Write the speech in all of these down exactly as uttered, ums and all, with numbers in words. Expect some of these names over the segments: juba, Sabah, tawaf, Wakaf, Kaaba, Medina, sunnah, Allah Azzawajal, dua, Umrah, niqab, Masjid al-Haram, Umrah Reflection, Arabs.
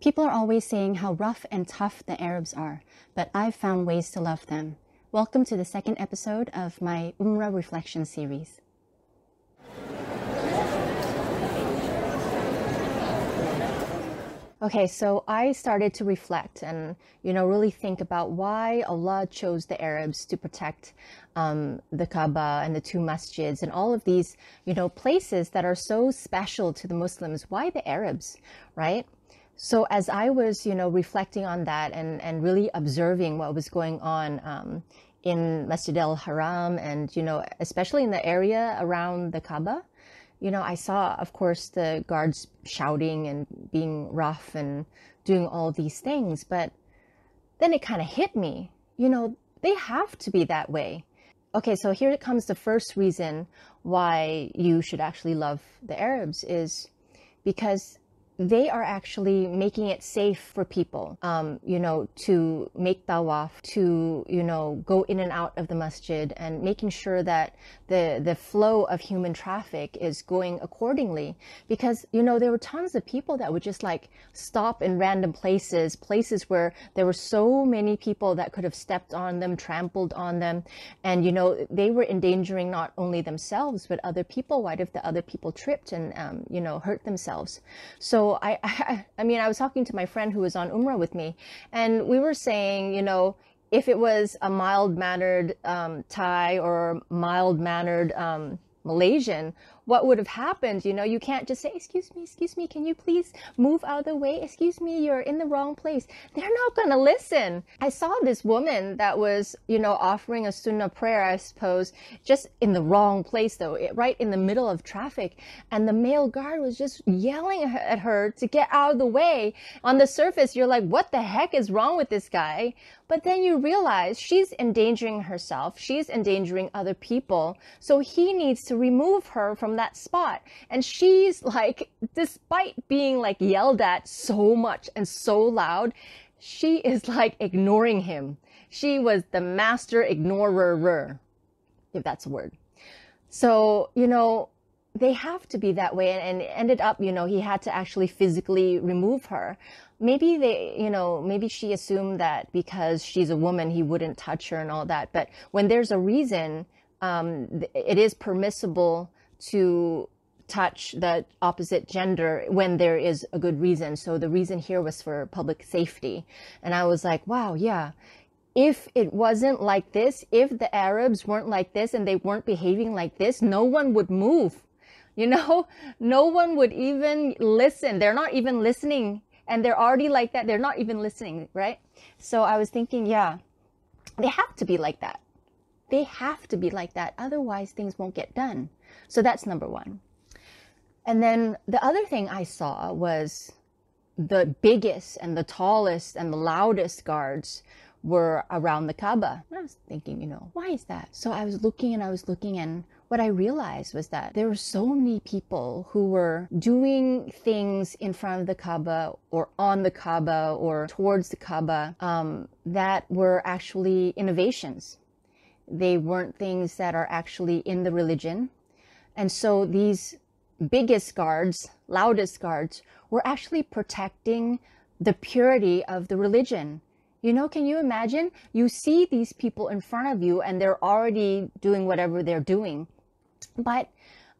People are always saying how rough and tough the Arabs are, but I've found ways to love them. Welcome to the second episode of my Umrah Reflection series. Okay, so I started to reflect and, you know, really think about why Allah chose the Arabs to protect um, the Kaaba and the two masjids and all of these, you know, places that are so special to the Muslims. Why the Arabs, right? So as I was, you know, reflecting on that and, and really observing what was going on um, in Masjid al-Haram and, you know, especially in the area around the Kaaba, you know, I saw, of course, the guards shouting and being rough and doing all these things. But then it kind of hit me, you know, they have to be that way. Okay, so here comes the first reason why you should actually love the Arabs is because they are actually making it safe for people, um, you know, to make tawaf, to, you know, go in and out of the masjid and making sure that the, the flow of human traffic is going accordingly. Because, you know, there were tons of people that would just like stop in random places, places where there were so many people that could have stepped on them, trampled on them. And, you know, they were endangering not only themselves, but other people. What if the other people tripped and, um, you know, hurt themselves? So So I, I, I mean, I was talking to my friend who was on Umrah with me, and we were saying, you know, if it was a mild-mannered um, Thai or mild-mannered um, Malaysian, what would have happened? You know, you can't just say, excuse me, excuse me, can you please move out of the way? Excuse me, you're in the wrong place. They're not going to listen. I saw this woman that was, you know, offering a sunnah prayer, I suppose, just in the wrong place though, right in the middle of traffic. And the male guard was just yelling at her to get out of the way. On the surface, you're like, what the heck is wrong with this guy? But then you realize she's endangering herself. She's endangering other people. So he needs to remove her from that spot. And she's like, despite being like yelled at so much and so loud, she is like ignoring him. She was the master ignorer, if that's a word. So, you know, they have to be that way. And, and ended up, you know, he had to actually physically remove her. Maybe they, you know, maybe she assumed that because she's a woman, he wouldn't touch her and all that. But when there's a reason, um, it is permissible to touch the opposite gender when there is a good reason. So the reason here was for public safety. And I was like, wow, yeah. If it wasn't like this, if the Arabs weren't like this and they weren't behaving like this, no one would move. You know, no one would even listen. They're not even listening. And they're already like that. They're not even listening, right? So I was thinking, yeah, they have to be like that. They have to be like that. Otherwise, things won't get done. So that's number one. And then the other thing I saw was the biggest and the tallest and the loudest guards were around the Kaaba. And I was thinking, you know, why is that? So I was looking and I was looking and what I realized was that there were so many people who were doing things in front of the Kaaba or on the Kaaba or towards the Kaaba um, that were actually innovations. They weren't things that are actually in the religion. And so these biggest guards, loudest guards, were actually protecting the purity of the religion. You know, can you imagine? You see these people in front of you and they're already doing whatever they're doing. But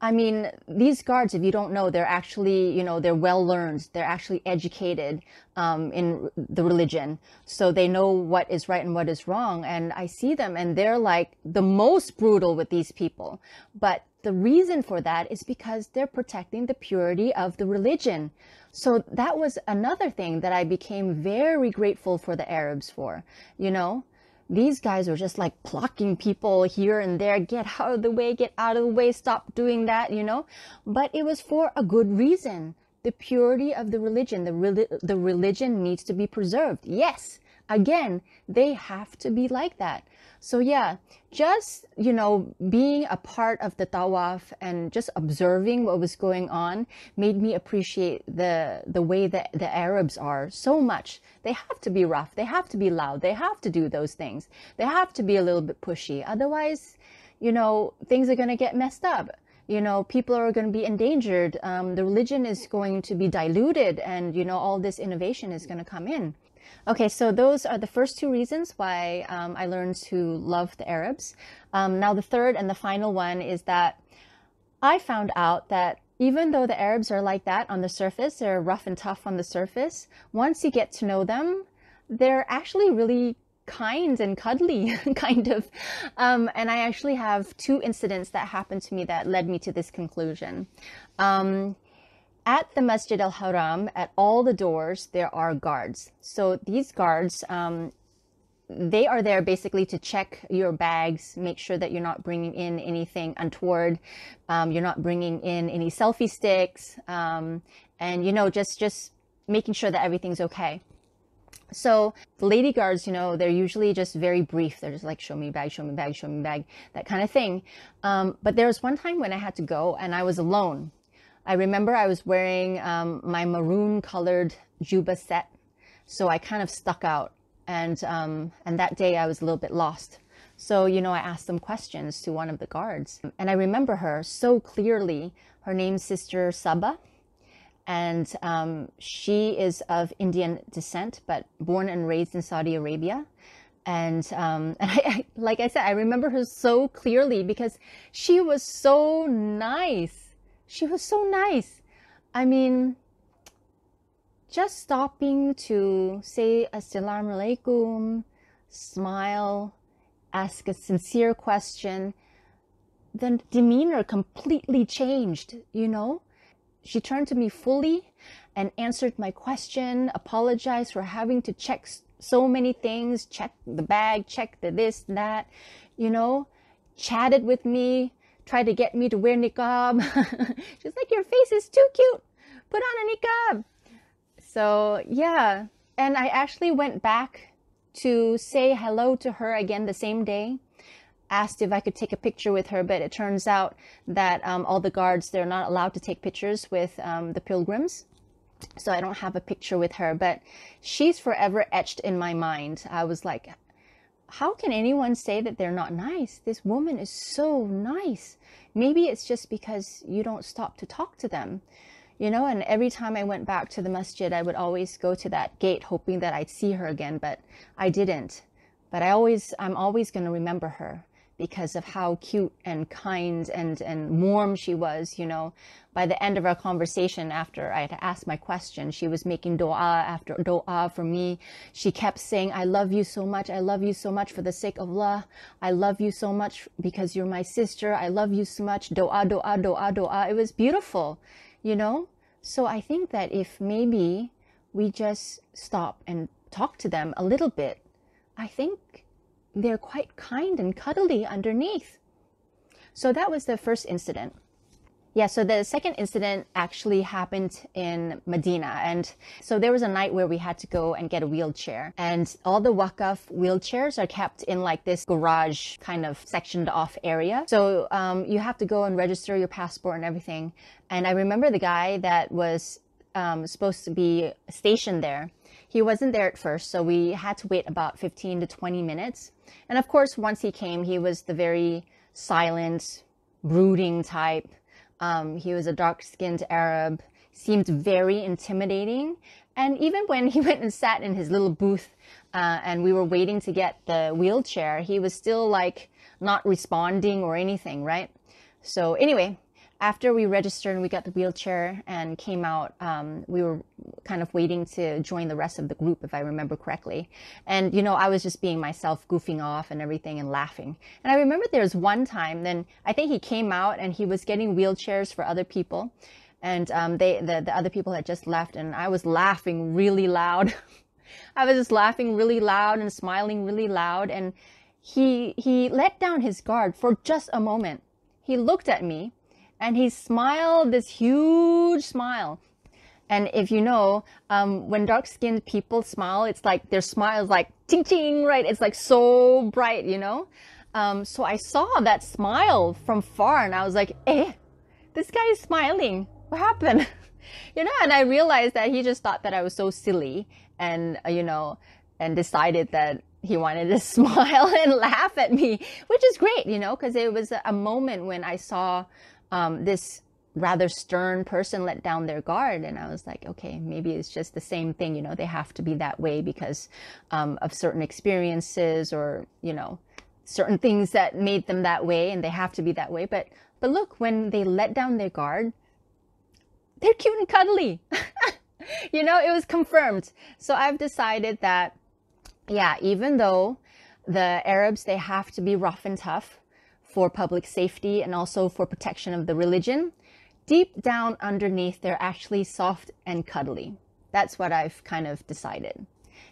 I mean, these guards, if you don't know, they're actually, you know, they're well learned. They're actually educated um, in the religion. So they know what is right and what is wrong. And I see them and they're like the most brutal with these people. But the reason for that is because they're protecting the purity of the religion. So that was another thing that I became very grateful for the Arabs for, you know. These guys were just like plucking people here and there, get out of the way, get out of the way, stop doing that, you know. But it was for a good reason. The purity of the religion, the, re the religion needs to be preserved. Yes, again, they have to be like that. So yeah, just, you know, being a part of the tawaf and just observing what was going on made me appreciate the, the way that the Arabs are so much. They have to be rough. They have to be loud. They have to do those things. They have to be a little bit pushy. Otherwise, you know, things are going to get messed up. you know, people are going to be endangered. Um, the religion is going to be diluted, and, you know, all this innovation is going to come in. Okay, so those are the first two reasons why um, I learned to love the Arabs. Um, now, the third and the final one is that I found out that even though the Arabs are like that on the surface, they're rough and tough on the surface, once you get to know them, they're actually really kind and cuddly, kind of. Um, and I actually have two incidents that happened to me that led me to this conclusion. Um, At the Masjid al-Haram, at all the doors, there are guards. So these guards, um, they are there basically to check your bags, make sure that you're not bringing in anything untoward, um, you're not bringing in any selfie sticks, um, and, you know, just, just making sure that everything's okay. So the lady guards, you know, they're usually just very brief. They're just like, show me bag, show me bag, show me bag, that kind of thing. Um, but there was one time when I had to go and I was alone. I remember I was wearing um, my maroon colored juba set, so I kind of stuck out, and um, and that day I was a little bit lost. So, you know, I asked some questions to one of the guards, and I remember her so clearly. Her name's Sister Sabah, and um, she is of Indian descent, but born and raised in Saudi Arabia. And, um, and I, I, like I said, I remember her so clearly because she was so nice. She was so nice. I mean, just stopping to say Assalamu alaikum, smile, ask a sincere question. The demeanor completely changed, you know. She turned to me fully and answered my question, apologized for having to check so many things, check the bag, check the this, that, you know, chatted with me. Tried to get me to wear niqab. She's like, your face is too cute. Put on a niqab. So, yeah. And I actually went back to say hello to her again the same day. Asked if I could take a picture with her, but it turns out that um, all the guards, they're not allowed to take pictures with um, the pilgrims. So I don't have a picture with her, but she's forever etched in my mind. I was like, how can anyone say that they're not nice? This woman is so nice. Maybe it's just because you don't stop to talk to them, you know? And every time I went back to the masjid, I would always go to that gate hoping that I'd see her again, but I didn't. But I always, I'm always going to remember her because of how cute and kind and, and warm she was, you know? By the end of our conversation, after I had asked my question, she was making dua after dua for me. She kept saying, I love you so much. I love you so much for the sake of Allah. I love you so much because you're my sister. I love you so much. Dua, dua, dua, dua. It was beautiful, you know? So I think that if maybe we just stop and talk to them a little bit, I think they're quite kind and cuddly underneath. So that was the first incident. Yeah, so the second incident actually happened in Medina. And so there was a night where we had to go and get a wheelchair. And all the Wakaf wheelchairs are kept in like this garage kind of sectioned off area. So um, you have to go and register your passport and everything. And I remember the guy that was um, supposed to be stationed there. He wasn't there at first, so we had to wait about fifteen to twenty minutes. And of course, once he came, he was the very silent, brooding type. Um, he was a dark-skinned Arab, seemed very intimidating. And even when he went and sat in his little booth uh, and we were waiting to get the wheelchair, he was still like not responding or anything, right? So anyway, after we registered and we got the wheelchair and came out, um, we were kind of waiting to join the rest of the group, if I remember correctly. And, you know, I was just being myself, goofing off and everything and laughing. And I remember there was one time, then I think he came out and he was getting wheelchairs for other people. And um, they, the, the other people had just left and I was laughing really loud. I was just laughing really loud and smiling really loud. And he, he let down his guard for just a moment. He looked at me. And he smiled this huge smile. And if you know, um, when dark-skinned people smile, it's like their smile is like ting ting, right? It's like so bright, you know? Um, so I saw that smile from far and I was like, eh, this guy is smiling. What happened? You know, and I realized that he just thought that I was so silly and, uh, you know, and decided that he wanted to smile and laugh at me, which is great, you know, because it was a moment when I saw um, this rather stern person let down their guard. And I was like, okay, maybe it's just the same thing. You know, they have to be that way because um, of certain experiences or, you know, certain things that made them that way, and they have to be that way. But, but look, when they let down their guard, they're cute and cuddly. You know, it was confirmed. So I've decided that, yeah, even though the Arabs, they have to be rough and tough for public safety and also for protection of the religion, deep down underneath, they're actually soft and cuddly. That's what I've kind of decided.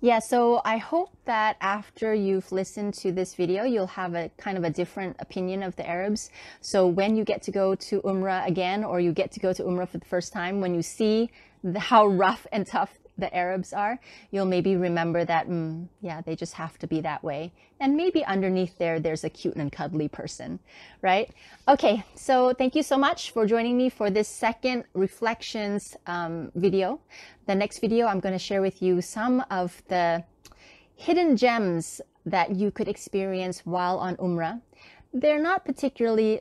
Yeah, so I hope that after you've listened to this video, you'll have a kind of a different opinion of the Arabs. So when you get to go to Umrah again, or you get to go to Umrah for the first time, when you see the, how rough and tough the Arabs are, you'll maybe remember that, mm, yeah, they just have to be that way. And maybe underneath there, there's a cute and cuddly person, right? Okay, so thank you so much for joining me for this second Reflections um, video. The next video, I'm going to share with you some of the hidden gems that you could experience while on Umrah. They're not particularly,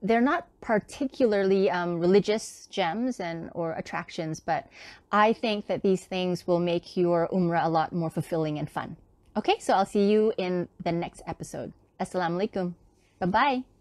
they're not particularly um, religious gems and or attractions, but I think that these things will make your Umrah a lot more fulfilling and fun. Okay, so I'll see you in the next episode. Assalamualaikum. Bye-bye.